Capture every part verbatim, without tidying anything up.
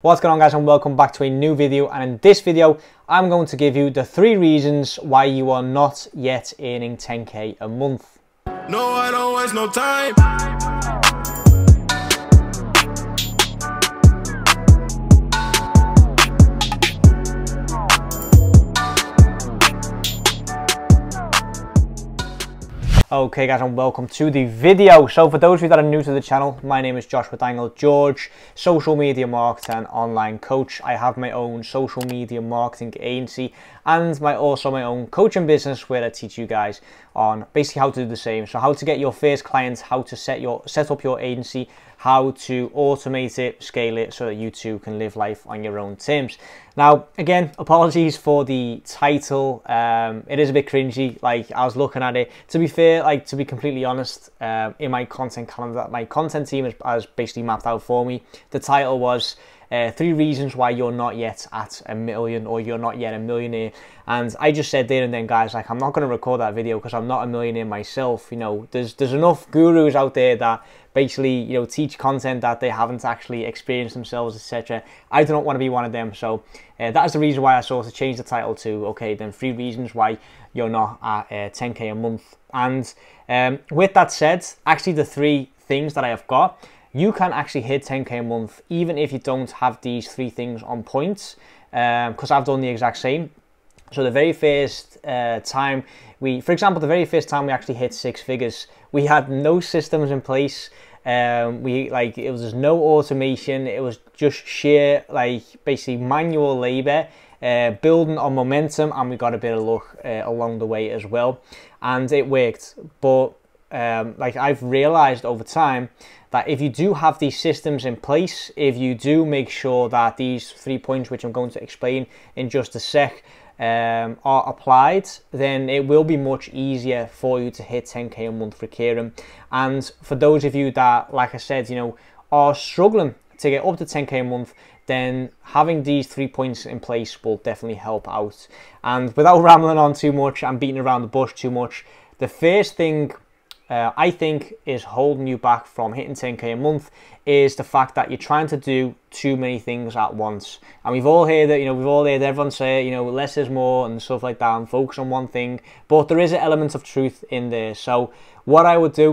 What's going on, guys, and welcome back to a new video. And in this video I'm going to give you the three reasons why you are not yet earning ten K a month. No, I don't waste no time. Okay guys, and welcome to the video. So for those of you that are new to the channel, my name is Joshua Daniel George, social media marketer and online coach. I have my own social media marketing agency and my also my own coaching business where I teach you guys on basically how to do the same. So how to get your first clients, how to set your set up your agency, how to automate it, scale it so that you too can live life on your own terms. Now, again, apologies for the title. Um, it is a bit cringy. Like, I was looking at it. To be fair, like to be completely honest, uh, in my content calendar that my content team has, has basically mapped out for me, the title was uh, three reasons why you're not yet at a million, or you're not yet a millionaire. And I just said there and then, guys, like, I'm not going to record that video because I'm not a millionaire myself. You know, there's there's enough gurus out there that basically, you know, teach content that they haven't actually experienced themselves, et cetera. I do not want to be one of them. So uh, that is the reason why I sort of changed the title to, okay, then three reasons why you're not at uh, ten K a month. And um, with that said, actually the three things that I have got, you can actually hit ten K a month even if you don't have these three things on point, because um, I've done the exact same. So the very first uh, time we, for example, the very first time we actually hit six figures, we had no systems in place. Um, we like it was just no automation. It was just sheer like basically manual labor, uh, building on momentum, and we got a bit of luck uh, along the way as well, and it worked. But um, like I've realized over time that if you do have these systems in place, if you do make sure that these three points, which I'm going to explain in just a sec, Um, are applied, then it will be much easier for you to hit ten K a month recurring. And for those of you that, like I said, you know, are struggling to get up to ten K a month, then having these three points in place will definitely help out. And without rambling on too much and beating around the bush too much, the first thing Uh, I think is holding you back from hitting ten K a month is the fact that you're trying to do too many things at once. And we've all heard that, you know, we've all heard everyone say, you know, less is more and stuff like that, and focus on one thing. But there is an element of truth in there. So what I would do,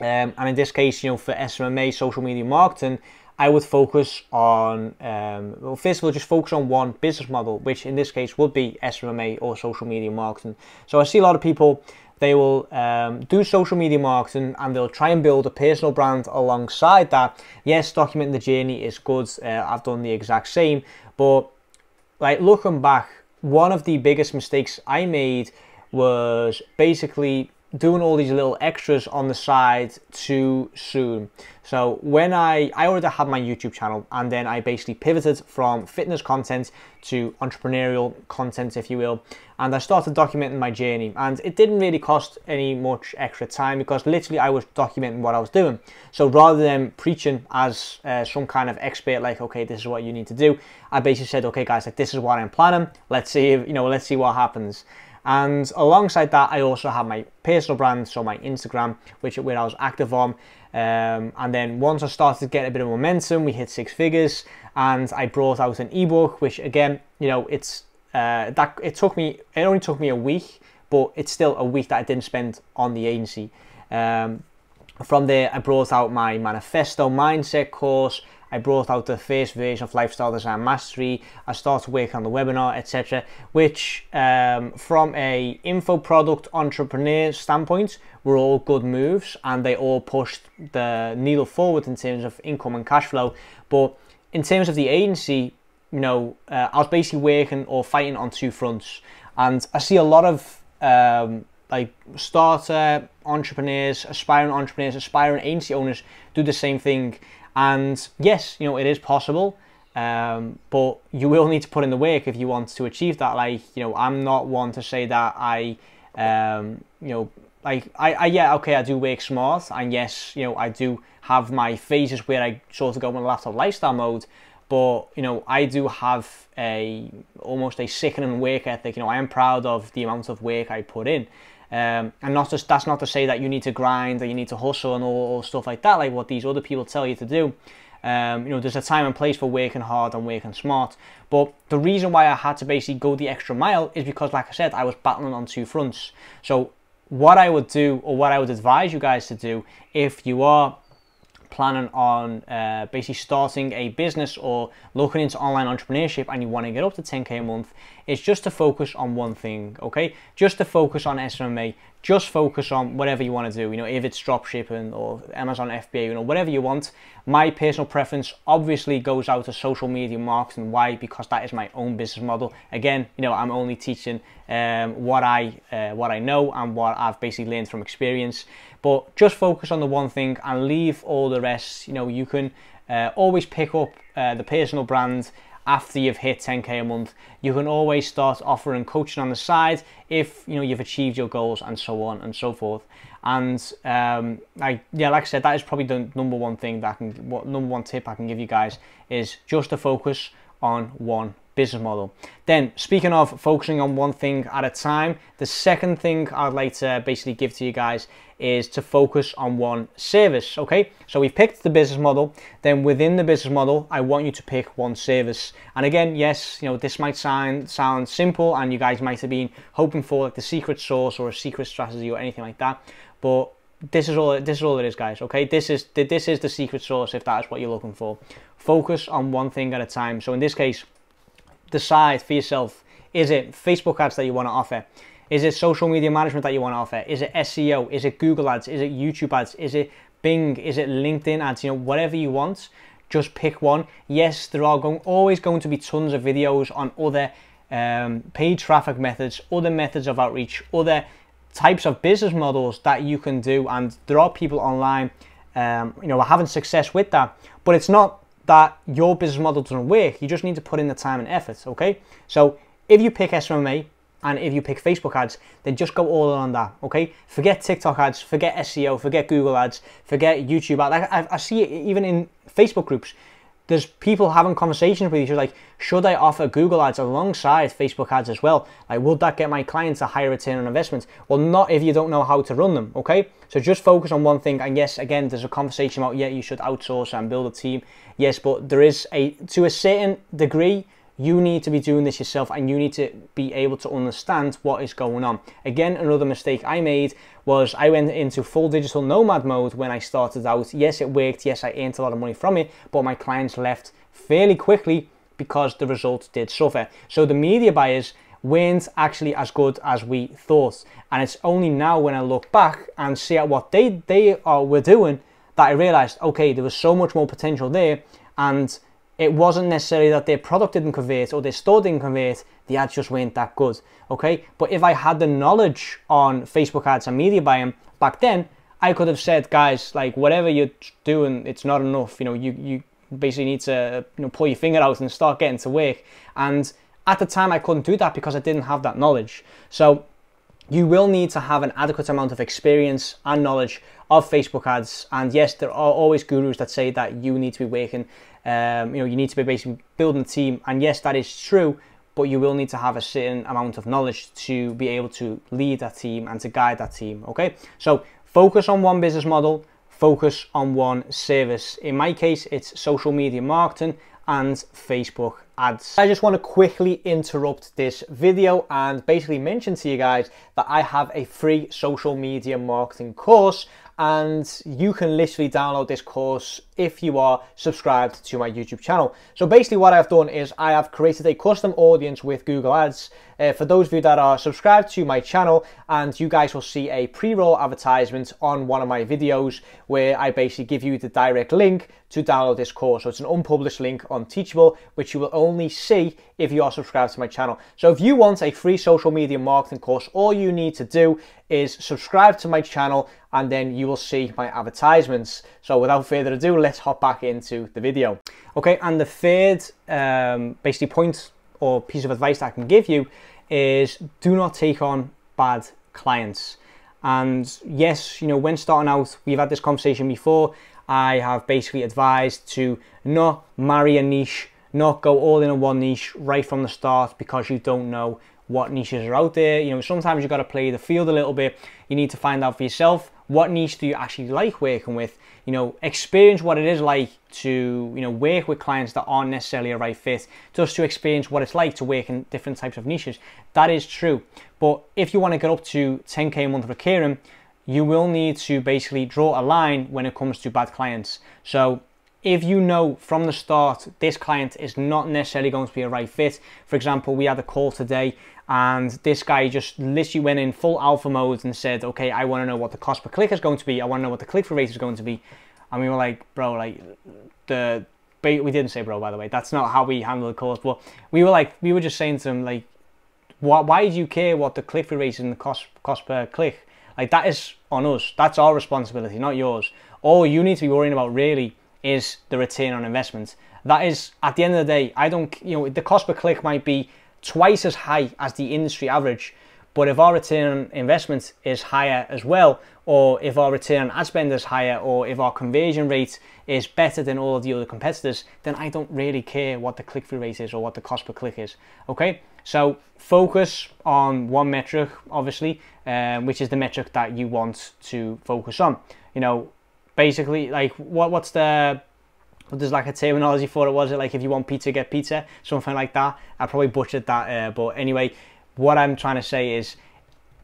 um, and in this case, you know, for S M M A, social media marketing, I would focus on, um, well, first of all, just focus on one business model, which in this case would be S M M A or social media marketing. So I see a lot of people, they will um, do social media marketing and they'll try and build a personal brand alongside that. Yes, documenting the journey is good. Uh, I've done the exact same. But like looking back, one of the biggest mistakes I made was basically doing all these little extras on the side too soon. So when I, I already had my YouTube channel, and then I basically pivoted from fitness content to entrepreneurial content, if you will. And I started documenting my journey, and it didn't really cost any much extra time because literally I was documenting what I was doing. So rather than preaching as uh, some kind of expert, like, okay, this is what you need to do, I basically said, okay guys, like this is what I'm planning. Let's see if, you know, let's see what happens. And alongside that, I also have my personal brand, so my Instagram, which where I was active on. Um, and then once I started to get a bit of momentum, we hit six figures, and I brought out an ebook, which again, you know, it's uh, that it took me, it only took me a week, but it's still a week that I didn't spend on the agency. Um, from there, I brought out my manifesto mindset course. I brought out the first version of Lifestyle Design Mastery. I started working on the webinar, et cetera, which um, from a info product entrepreneur standpoint, were all good moves, and they all pushed the needle forward in terms of income and cash flow. But in terms of the agency, you know, uh, I was basically working or fighting on two fronts. And I see a lot of um, like starter entrepreneurs, aspiring entrepreneurs, aspiring agency owners do the same thing. And yes, you know, it is possible, um, but you will need to put in the work if you want to achieve that. Like, you know, I'm not one to say that I, um, you know, like, I, I, yeah, okay, I do work smart. And yes, you know, I do have my phases where I sort of go on laptop lifestyle mode. But, you know, I do have a, almost a sickening work ethic. You know, I am proud of the amount of work I put in. Um, and not just, that's not to say that you need to grind, that you need to hustle and all, all stuff like that, like what these other people tell you to do. Um, you know, there's a time and place for working hard and working smart. But the reason why I had to basically go the extra mile is because, like I said, I was battling on two fronts. So what I would do, or what I would advise you guys to do, if you are planning on uh, basically starting a business or looking into online entrepreneurship and you want to get up to ten K a month, is just to focus on one thing, okay? Just to focus on S M M A, just focus on whatever you want to do, you know, if it's drop shipping or Amazon F B A, you know, whatever you want. My personal preference obviously goes out to social media marketing. Why? Because that is my own business model. Again, you know, I'm only teaching um, what I uh, what I know and what I've basically learned from experience. But just focus on the one thing and leave all the rest. You know, you can uh, always pick up uh, the personal brand after you've hit ten K a month. You can always start offering coaching on the side if, you know, you've achieved your goals and so on and so forth. And um, I, yeah, like I said, that is probably the number one thing that I can, what number one tip I can give you guys is just to focus on one business model. Then, speaking of focusing on one thing at a time, the second thing I'd like to basically give to you guys is to focus on one service, okay? So we've picked the business model, then within the business model, I want you to pick one service. And again, yes, you know, this might sound, sound simple and you guys might have been hoping for like the secret sauce or a secret strategy or anything like that, but this is all this is all it is, guys, okay? This is this is the secret sauce if that is what you're looking for. Focus on one thing at a time. So in this case, decide for yourself, is it Facebook ads that you want to offer? Is it social media management that you want to offer? Is it S E O? Is it Google ads? Is it YouTube ads? Is it Bing? Is it LinkedIn ads? You know, whatever you want, just pick one. Yes, there are going, always going to be tons of videos on other um, paid traffic methods, other methods of outreach, other types of business models that you can do. And there are people online, um, you know, having success with that, but it's not that your business model doesn't work. You just need to put in the time and effort, okay? So if you pick S M M A and if you pick Facebook ads, then just go all in on that, okay? Forget TikTok ads, forget S E O, forget Google ads, forget YouTube ads. I, I, I see it even in Facebook groups. There's people having conversations with each other like, should I offer Google ads alongside Facebook ads as well? Like, would that get my clients a higher return on investment? Well, not if you don't know how to run them, okay? So just focus on one thing. And yes, again, there's a conversation about, yeah, you should outsource and build a team. Yes, but there is a, to a certain degree, you need to be doing this yourself and you need to be able to understand what is going on. Again, another mistake I made was I went into full digital nomad mode when I started out. Yes, it worked. Yes, I earned a lot of money from it, but my clients left fairly quickly because the results did suffer. So the media buyers weren't actually as good as we thought. And it's only now when I look back and see at what they, they are, were doing that I realized, okay, there was so much more potential there. And it wasn't necessarily that their product didn't convert or their store didn't convert, the ads just weren't that good, okay? But if I had the knowledge on Facebook ads and media buying back then, I could have said, guys, like, whatever you're doing, it's not enough. You know, you, you basically need to, you know, pull your finger out and start getting to work. And at the time, I couldn't do that because I didn't have that knowledge. So you will need to have an adequate amount of experience and knowledge of Facebook ads. And yes, there are always gurus that say that you need to be working, um, you know, you need to be basically building a team. And yes, that is true, but you will need to have a certain amount of knowledge to be able to lead that team and to guide that team, okay? So focus on one business model, focus on one service. In my case, it's social media marketing and Facebook ads. I just want to quickly interrupt this video and basically mention to you guys that I have a free social media marketing course, and you can literally download this course if you are subscribed to my YouTube channel. So basically what I've done is I have created a custom audience with Google Ads uh, for those of you that are subscribed to my channel, and you guys will see a pre-roll advertisement on one of my videos where I basically give you the direct link to download this course. So it's an unpublished link on Teachable, which you will only see if you are subscribed to my channel. So if you want a free social media marketing course, all you need to do is subscribe to my channel and then you will see my advertisements. So without further ado, let's hop back into the video. Okay, and the third um, basically point or piece of advice that I can give you is do not take on bad clients. And yes, you know, when starting out, we've had this conversation before, I have basically advised to not marry a niche, not go all in on one niche right from the start because you don't know what niches are out there. You know, sometimes you've got to play the field a little bit. You need to find out for yourself what niche do you actually like working with? You know, experience what it is like to, you know, work with clients that aren't necessarily a right fit, just to experience what it's like to work in different types of niches. That is true. But if you want to get up to ten K a month recurring, you will need to basically draw a line when it comes to bad clients. So if you know from the start, this client is not necessarily going to be a right fit. For example, we had a call today and this guy just literally went in full alpha mode and said, okay, I want to know what the cost per click is going to be. I want to know what the click-through rate is going to be. And we were like, bro, like the, we didn't say bro, by the way, that's not how we handle the calls. But we were like, we were just saying to him, like, why, why do you care what the click-through rate is and the cost, cost per click? Like, that is on us. That's our responsibility, not yours. All you need to be worrying about really is the return on investment. That is, at the end of the day, I don't, you know, the cost per click might be twice as high as the industry average, but if our return on investment is higher as well, or if our return on ad spend is higher, or if our conversion rate is better than all of the other competitors, then I don't really care what the click-through rate is or what the cost per click is, okay? So focus on one metric, obviously, um, which is the metric that you want to focus on. You know, basically, like, what what's the, there's like a terminology for it, was it like, if you want pizza, get pizza, something like that. I probably butchered that, uh, but anyway, what I'm trying to say is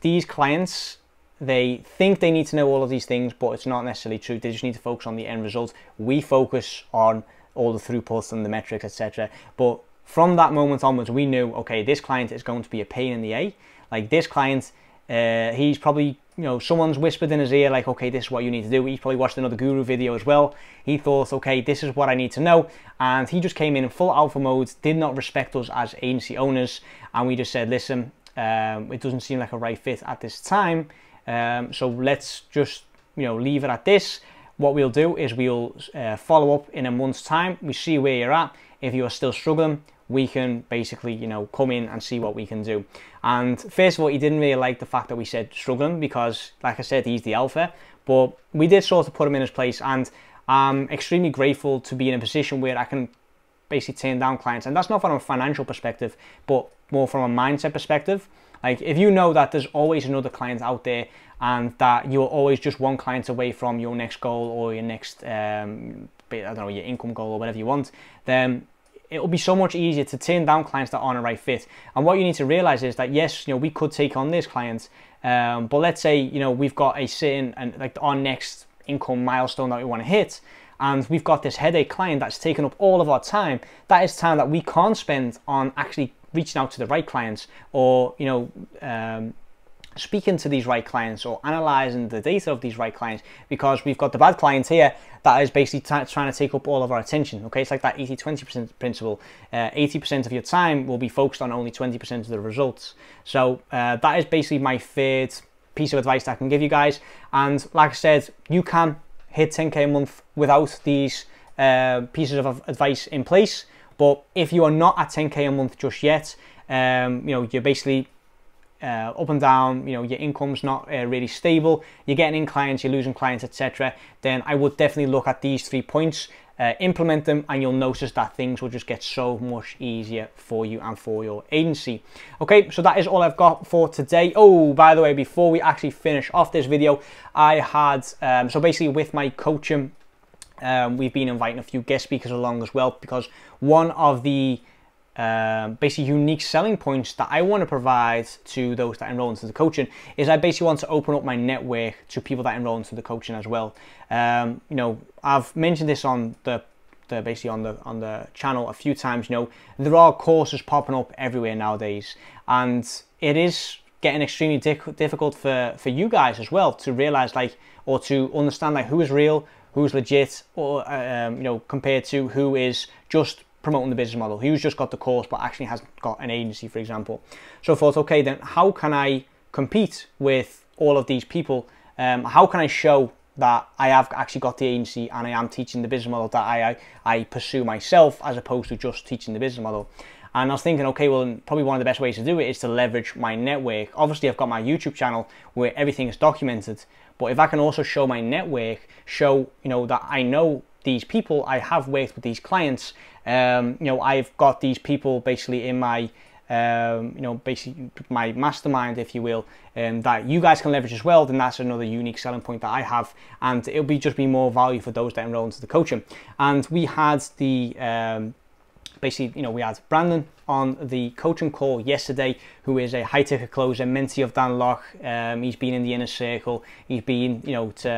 these clients, they think they need to know all of these things, but it's not necessarily true. They just need to focus on the end result. We focus on all the throughputs and the metrics, et cetera. But from that moment onwards, we knew, okay, this client is going to be a pain in the A. Like, this client, uh, he's probably, you know, someone's whispered in his ear, like, okay, this is what you need to do. He's probably watched another guru video as well. He thought, okay, this is what I need to know. And he just came in in full alpha mode, did not respect us as agency owners. And we just said, listen, um, it doesn't seem like a right fit at this time. Um, so let's just, you know, leave it at this. What we'll do is we'll uh, follow up in a month's time. We see where you're at. If you are still struggling, we can basically, you know, come in and see what we can do. And first of all, he didn't really like the fact that we said struggling, because like I said, he's the alpha, but we did sort of put him in his place. And I'm extremely grateful to be in a position where I can basically turn down clients. And that's not from a financial perspective, but more from a mindset perspective. Like, if you know that there's always another client out there and that you're always just one client away from your next goal or your next, um, I don't know, your income goal or whatever you want, then it'll be so much easier to turn down clients that aren't a right fit. And what you need to realize is that, yes, you know, we could take on this client, um, but let's say, you know, we've got a certain, and like our next income milestone that we want to hit, and we've got this headache client that's taken up all of our time. That is time that we can't spend on actually reaching out to the right clients, or, you know, um, speaking to these right clients, or analyzing the data of these right clients, because we've got the bad client here that is basically trying to take up all of our attention. Okay, it's like that eighty twenty principle. Uh, eighty percent of your time will be focused on only twenty percent of the results. So uh, that is basically my third piece of advice that I can give you guys. And like I said, you can hit ten K a month without these uh, pieces of advice in place. But if you are not at ten K a month just yet, um, you know, you're basically Uh, up and down, you know, your income's not uh, really stable, you're getting in clients, you're losing clients, et cetera, then I would definitely look at these three points, uh, implement them, and you'll notice that things will just get so much easier for you and for your agency. Okay, so that is all I've got for today. Oh, by the way, before we actually finish off this video, I had, um, so basically with my coaching, um, we've been inviting a few guest speakers along as well, because one of the Um, basically unique selling points that I want to provide to those that enroll into the coaching is I basically want to open up my network to people that enroll into the coaching as well. Um, you know, I've mentioned this on the, the basically on the on the channel a few times. You know, there are courses popping up everywhere nowadays, and it is getting extremely di difficult for for you guys as well to realize, like, or to understand, like, who is real, who's legit, or um, you know, compared to who is just promoting the business model, who's just got the course but actually hasn't got an agency, for example. So I thought, okay, then how can I compete with all of these people? Um, how can I show that I have actually got the agency and I am teaching the business model that I, I, I pursue myself, as opposed to just teaching the business model? And I was thinking, okay, well, probably one of the best ways to do it is to leverage my network. Obviously, I've got my YouTube channel where everything is documented, but if I can also show my network, show, you know, that I know these people, I have worked with these clients, um, you know, I've got these people basically in my um, you know, basically my mastermind, if you will, um, that you guys can leverage as well, then that's another unique selling point that I have, and it'll be just be more value for those that enroll into the coaching. And we had the um, basically, you know, we had Brandon on the coaching call yesterday, who is a high-ticket closer, mentee of Dan Locke. Um, he's been in the inner circle. He's been, you know, to,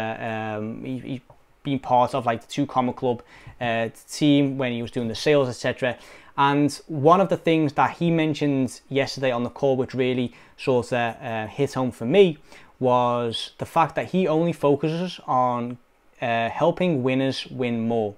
um, he, he's been part of like the Two Comma Club uh, team when he was doing the sales, et cetera. And one of the things that he mentioned yesterday on the call, which really sort of uh, hit home for me, was the fact that he only focuses on uh, helping winners win more.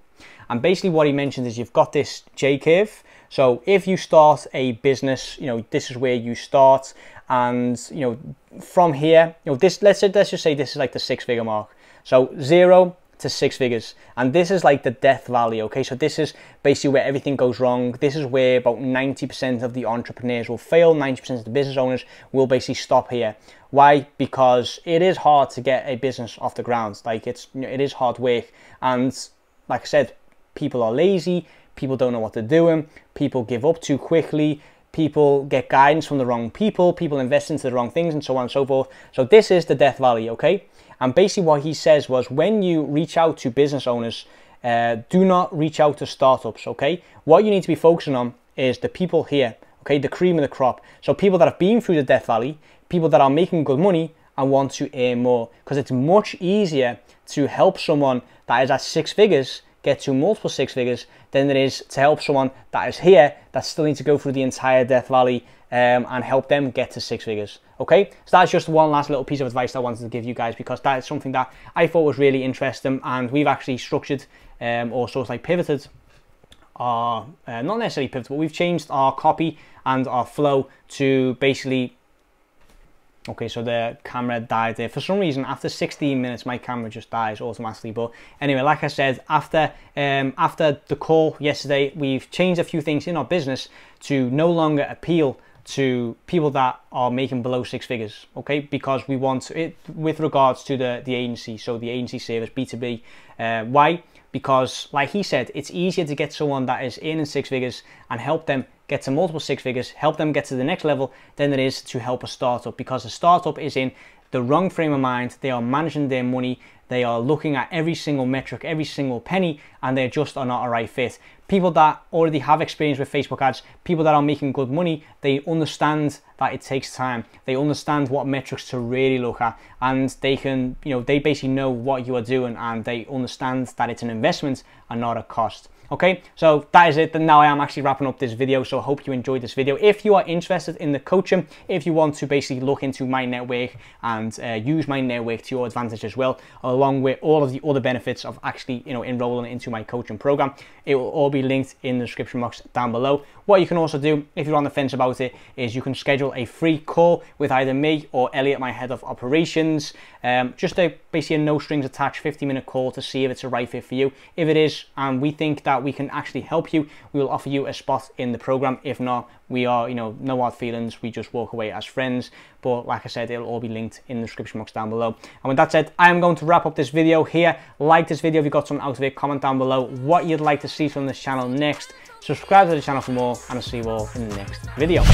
And basically what he mentioned is you've got this J-curve. So if you start a business, you know, this is where you start. And, you know, from here, you know, this, let's, let's just say this is like the six figure mark. So zero to six figures. And this is like the death valley, okay? So this is basically where everything goes wrong. This is where about ninety percent of the entrepreneurs will fail. ninety percent of the business owners will basically stop here. Why? Because it is hard to get a business off the ground. Like it's, you know, it is hard work. And like I said, people are lazy, people don't know what they're doing, people give up too quickly, people get guidance from the wrong people, people invest into the wrong things, and so on and so forth. So this is the death valley, okay? And basically what he says was, when you reach out to business owners, uh, do not reach out to startups, okay? What you need to be focusing on is the people here, okay? The cream of the crop. So people that have been through the death valley, people that are making good money and want to earn more, because it's much easier to help someone that is at six figures get to multiple six figures than it is to help someone that is here that still needs to go through the entire death valley um, and help them get to six figures. Okay, so that's just one last little piece of advice that I wanted to give you guys, because that is something that I thought was really interesting, and we've actually structured um, or sort of like pivoted our, uh, not necessarily pivoted, but we've changed our copy and our flow to basically, okay, so the camera died there. For some reason, after sixteen minutes, my camera just dies automatically. But anyway, like I said, after um, after the call yesterday, we've changed a few things in our business to no longer appeal to people that are making below six figures, okay? Because we want it with regards to the, the agency, so the agency service, B two B. Uh, why? Because, like he said, it's easier to get someone that is in six figures and help them get to multiple six figures, help them get to the next level, than it is to help a startup, because a startup is in the wrong frame of mind. They are managing their money, they are looking at every single metric, every single penny, and they just are not a right fit. People that already have experience with Facebook ads, people that are making good money, they understand that it takes time. They understand what metrics to really look at, and they can, you know, they basically know what you are doing, and they understand that it's an investment and not a cost. Okay, so that is it. And now I am actually wrapping up this video, so I hope you enjoyed this video. If you are interested in the coaching, if you want to basically look into my network and uh, use my network to your advantage as well, along with all of the other benefits of actually, you know, enrolling into my coaching program, it will all be linked in the description box down below. What you can also do, if you're on the fence about it, is you can schedule a free call with either me or Elliot, my head of operations. Um, just a basically a no strings attached fifty minute call to see if it's a right fit for you. If it is, and we think that we can actually help you, we will offer you a spot in the program. If not, we are, you know, no hard feelings, we just walk away as friends. But like I said, it'll all be linked in the description box down below. And with that said, I am going to wrap up this video here. Like this video if you got something out of it, comment down below what you'd like to see from this channel next, subscribe to the channel for more, and I'll see you all in the next video.